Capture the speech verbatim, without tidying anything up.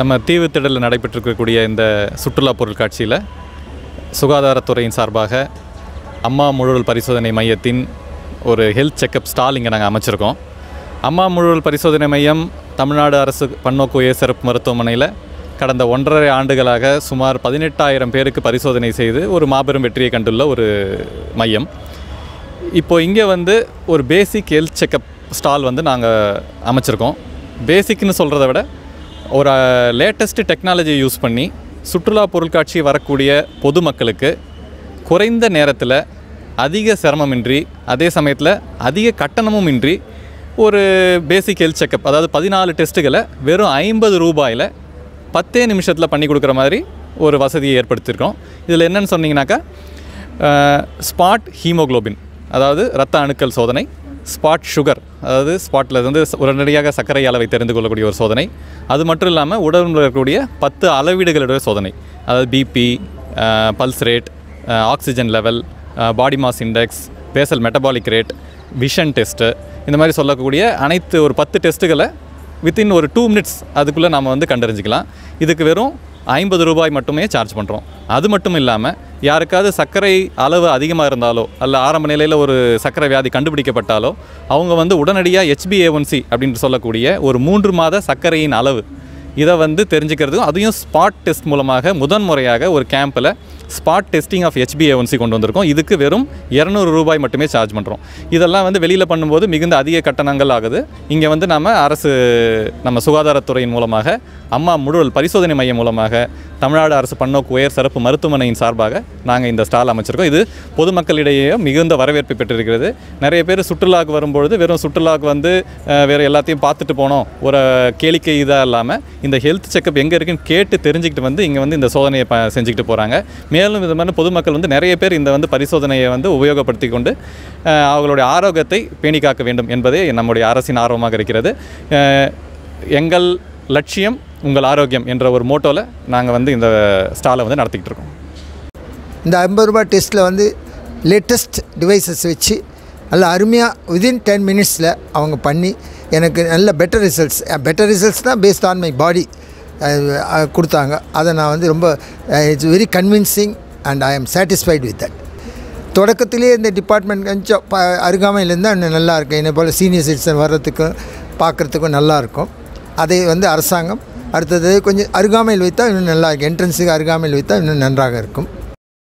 நம்ம தீவுத்திடலில் நடைபெற்றிருக்கக்கூடிய இந்த சுற்றுலா பொருள் காட்சியில் சுகாதாரத்துறையின் சார்பாக அம்மா முழுவல் பரிசோதனை மையத்தின் ஒரு ஹெல்த் செக்கப் ஸ்டால் இங்கே நாங்கள் அமைச்சிருக்கோம். அம்மா முழுவல் பரிசோதனை மையம் தமிழ்நாடு அரசு பன்னோக்கு உயர் சிறப்பு மருத்துவமனையில் கடந்த ஒன்றரை ஆண்டுகளாக சுமார் பதினெட்டாயிரம் பேருக்கு பரிசோதனை செய்து ஒரு மாபெரும் வெற்றியை கண்டுள்ள ஒரு மையம். இப்போது இங்கே வந்து ஒரு பேசிக் ஹெல்த் செக்கப் ஸ்டால் வந்து நாங்கள் அமைச்சிருக்கோம். பேசிக்னு சொல்கிறத விட ஒரு லேட்டஸ்ட்டு டெக்னாலஜியை யூஸ் பண்ணி சுற்றுலா பொருட்காட்சி வரக்கூடிய பொதுமக்களுக்கு குறைந்த நேரத்தில் அதிக சிரமமின்றி அதே சமயத்தில் அதிக கட்டணமும் இன்றி ஒரு பேசிக் ஹெல்த் செக்கப், அதாவது பதினாலு டெஸ்ட்டுகளை வெறும் ஐம்பது ரூபாயில் பத்தே நிமிஷத்தில் பண்ணி கொடுக்குற மாதிரி ஒரு வசதியை ஏற்படுத்தியிருக்கோம். இதில் என்னென்னு சொன்னீங்கன்னாக்கா ஸ்பாட் ஹீமோக்ளோபின், அதாவது இரத்த அணுக்கள் சோதனை, ஸ்பாட் சுகர், அதாவது ஸ்பாட்டில் வந்து உடனடியாக சர்க்கரை அளவை தெரிந்து கொள்ளக்கூடிய ஒரு சோதனை, அது மட்டும் இல்லாமல் உடலில் இருக்கக்கூடிய பத்து அளவீடுகளுடைய சோதனை, அதாவது BP, pulse rate, oxygen level, body mass index, basal metabolic rate, vision test, இந்த மாதிரி சொல்லக்கூடிய அனைத்து ஒரு பத்து டெஸ்ட்டுகளை வித்தின் ஒரு டூ மினிட்ஸ் அதுக்குள்ளே நாம் வந்து கண்டறிஞ்சிக்கலாம். இதுக்கு வெறும் ஐம்பது ரூபாய் மட்டுமே சார்ஜ் பண்ணுறோம். அது மட்டும் இல்லாமல் யாருக்காவது சர்க்கரை அளவு அதிகமாக இருந்தாலோ அல்ல ஆரம்ப நிலையில் ஒரு சர்க்கரை வியாதி கண்டுபிடிக்கப்பட்டாலோ அவங்க வந்து உடனடியாக H B A one C அப்படின்னு சொல்லக்கூடிய ஒரு மூன்று மாத சர்க்கரையின் அளவு இதை வந்து தெரிஞ்சுக்கிறதுக்கும், அதையும் ஸ்பாட் டெஸ்ட் மூலமாக முதன் முறையாக ஒரு கேம்பில் spot testing of H B A one C கொண்டு வந்திருக்கோம். இதுக்கு வெறும் இரநூறு ரூபாய் மட்டுமே சார்ஜ் பண்ணுறோம். இதெல்லாம் வந்து வெளியில் பண்ணும்போது மிகுந்த அதிக கட்டணங்கள் ஆகுது. இங்கே வந்து நம்ம அரசு நம்ம சுகாதாரத்துறையின் மூலமாக அம்மா முழுவல் பரிசோதனை மையம் மூலமாக தமிழ்நாடு அரசு பன்னோக்கு உயர் சிறப்பு மருத்துவமனையின் சார்பாக நாங்கள் இந்த ஸ்டால் அமைச்சிருக்கோம். இது பொதுமக்களிடையே மிகுந்த வரவேற்பை பெற்றிருக்கிறது. நிறைய பேர் சுற்றுலாவுக்கு வரும்பொழுது வெறும் சுற்றுலாவுக்கு வந்து வேறு எல்லாத்தையும் பார்த்துட்டு போனோம் ஒரு கேளிக்கை இதாக இல்லாமல் இந்த ஹெல்த் செக்கப் எங்கே இருக்குன்னு கேட்டு தெரிஞ்சுக்கிட்டு வந்து இங்கே வந்து இந்த சோதனையை ப செஞ்சுக்கிட்டு போகிறாங்க. மேலும் இந்த மாதிரி பொதுமக்கள் வந்து நிறைய பேர் இந்த வந்து பரிசோதனையை வந்து உபயோகப்படுத்தி கொண்டு அவங்களுடைய ஆரோக்கியத்தை பேணி காக்க வேண்டும் என்பதே நம்முடைய அரசின் ஆர்வமாக இருக்கிறது. எங்கள் லட்சியம் உங்கள் ஆரோக்கியம் என்ற ஒரு மோட்டோவில் நாங்கள் வந்து இந்த ஸ்டாலை வந்து நடத்திக்கிட்டு இருக்கோம். இந்த ஐம்பது ரூபாய் டெஸ்ட்டில் வந்து லேட்டஸ்ட் டிவைசஸ் வச்சு நல்லா அருமையாக வித்தின் டென் மினிட்ஸில் அவங்க பண்ணி எனக்கு நல்ல பெட்டர் ரிசல்ட்ஸ் பெட்டர் ரிசல்ட்ஸ் தான் பேஸ்ட் ஆன் மை பாடி கொடுத்தாங்க. அதை நான் வந்து ரொம்ப it's very convincing and I am satisfied with that. தொடக்கத்திலே இந்த டிபார்ட்மெண்ட் கொஞ்சம் ப அருகாமையிலேருந்து இன்னும் நல்லாயிருக்கு. என்னை போல் சீனியர் சிட்டிசன் வர்றதுக்கும் பார்க்குறதுக்கும் நல்லாயிருக்கும். அதை வந்து அரசாங்கம் அடுத்தது கொஞ்சம் அருகாமையில் வைத்தால் இன்னும் நல்லா இருக்கும். என்ட்ரன்ஸுக்கு அருகாமையில் வைத்தால் இன்னும் நன்றாக இருக்கும்.